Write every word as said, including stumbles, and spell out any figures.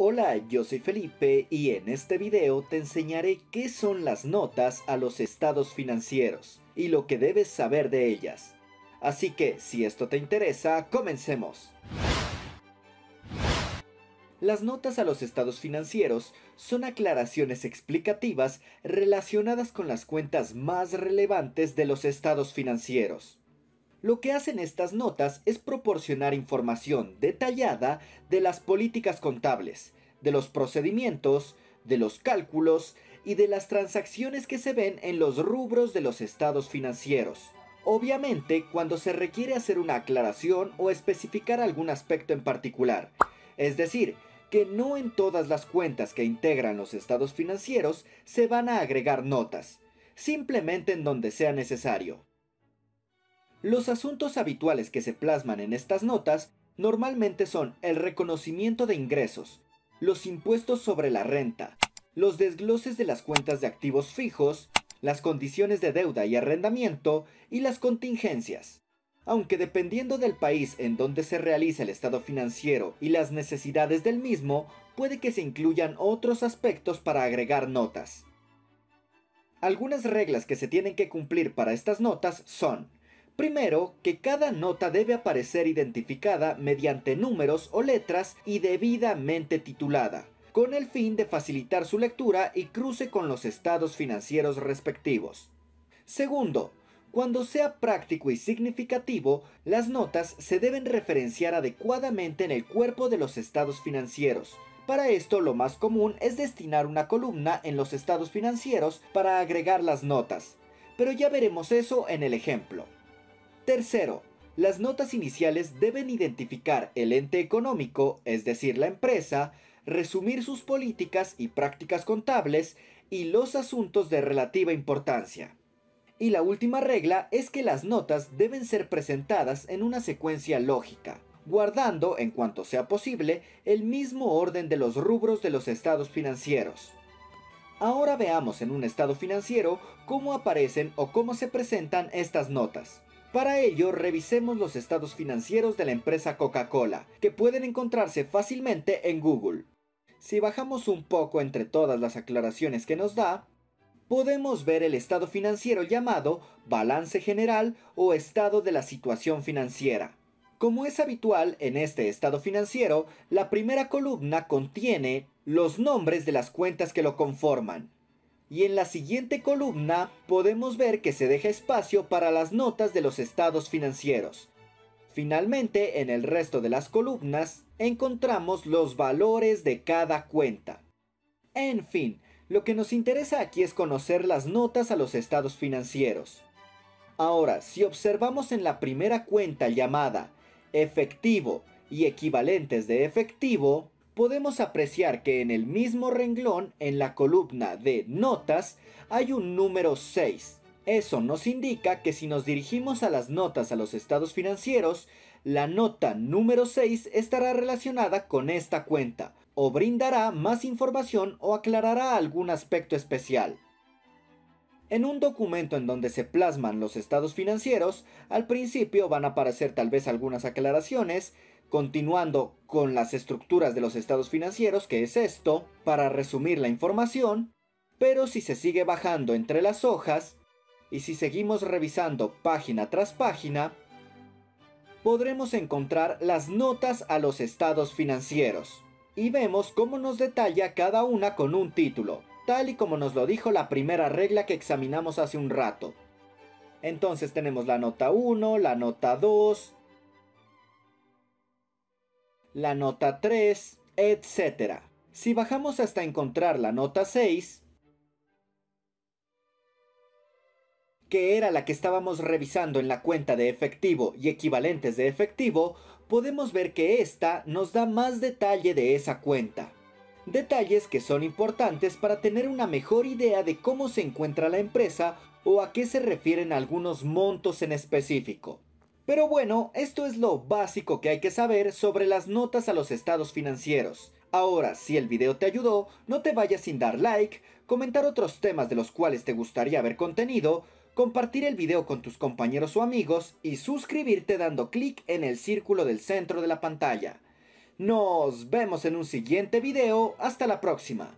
Hola, yo soy Felipe y en este video te enseñaré qué son las notas a los estados financieros y lo que debes saber de ellas. Así que, si esto te interesa, comencemos. Las notas a los estados financieros son aclaraciones explicativas relacionadas con las cuentas más relevantes de los estados financieros. Lo que hacen estas notas es proporcionar información detallada de las políticas contables, de los procedimientos, de los cálculos y de las transacciones que se ven en los rubros de los estados financieros. Obviamente, cuando se requiere hacer una aclaración o especificar algún aspecto en particular. Es decir, que no en todas las cuentas que integran los estados financieros se van a agregar notas, simplemente en donde sea necesario. Los asuntos habituales que se plasman en estas notas normalmente son el reconocimiento de ingresos, los impuestos sobre la renta, los desgloses de las cuentas de activos fijos, las condiciones de deuda y arrendamiento y las contingencias. Aunque dependiendo del país en donde se realiza el estado financiero y las necesidades del mismo, puede que se incluyan otros aspectos para agregar notas. Algunas reglas que se tienen que cumplir para estas notas son: primero, que cada nota debe aparecer identificada mediante números o letras y debidamente titulada, con el fin de facilitar su lectura y cruce con los estados financieros respectivos. Segundo, cuando sea práctico y significativo, las notas se deben referenciar adecuadamente en el cuerpo de los estados financieros. Para esto, lo más común es destinar una columna en los estados financieros para agregar las notas, pero ya veremos eso en el ejemplo. Tercero, las notas iniciales deben identificar el ente económico, es decir, la empresa, resumir sus políticas y prácticas contables y los asuntos de relativa importancia. Y la última regla es que las notas deben ser presentadas en una secuencia lógica, guardando, en cuanto sea posible, el mismo orden de los rubros de los estados financieros. Ahora veamos en un estado financiero cómo aparecen o cómo se presentan estas notas. Para ello, revisemos los estados financieros de la empresa Coca-Cola, que pueden encontrarse fácilmente en Google. Si bajamos un poco entre todas las aclaraciones que nos da, podemos ver el estado financiero llamado balance general o estado de la situación financiera. Como es habitual en este estado financiero, la primera columna contiene los nombres de las cuentas que lo conforman. Y en la siguiente columna podemos ver que se deja espacio para las notas de los estados financieros. Finalmente, en el resto de las columnas encontramos los valores de cada cuenta. En fin, lo que nos interesa aquí es conocer las notas a los estados financieros. Ahora, si observamos en la primera cuenta llamada efectivo y equivalentes de efectivo, podemos apreciar que en el mismo renglón, en la columna de notas, hay un número seis. Eso nos indica que si nos dirigimos a las notas a los estados financieros, la nota número seis estará relacionada con esta cuenta, o brindará más información o aclarará algún aspecto especial. En un documento en donde se plasman los estados financieros, al principio van a aparecer tal vez algunas aclaraciones, continuando con las estructuras de los estados financieros, que es esto, para resumir la información, pero si se sigue bajando entre las hojas, y si seguimos revisando página tras página, podremos encontrar las notas a los estados financieros, y vemos cómo nos detalla cada una con un título, tal y como nos lo dijo la primera regla que examinamos hace un rato. Entonces tenemos la nota uno, la nota dos... la nota tres, etcétera. Si bajamos hasta encontrar la nota seis, que era la que estábamos revisando en la cuenta de efectivo y equivalentes de efectivo, podemos ver que esta nos da más detalle de esa cuenta. Detalles que son importantes para tener una mejor idea de cómo se encuentra la empresa o a qué se refieren algunos montos en específico. Pero bueno, esto es lo básico que hay que saber sobre las notas a los estados financieros. Ahora, si el video te ayudó, no te vayas sin dar like, comentar otros temas de los cuales te gustaría ver contenido, compartir el video con tus compañeros o amigos y suscribirte dando clic en el círculo del centro de la pantalla. Nos vemos en un siguiente video. Hasta la próxima.